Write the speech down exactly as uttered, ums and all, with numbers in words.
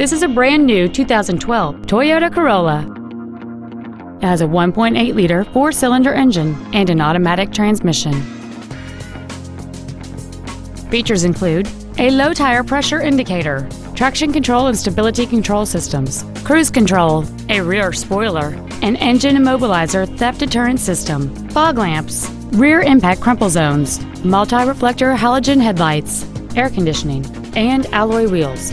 This is a brand new two thousand twelve Toyota Corolla. It has a one point eight liter four-cylinder engine and an automatic transmission. Features include a low tire pressure indicator, traction control and stability control systems, cruise control, a rear spoiler, an engine immobilizer theft deterrent system, fog lamps, rear impact crumple zones, multi-reflector halogen headlights, air conditioning, and alloy wheels.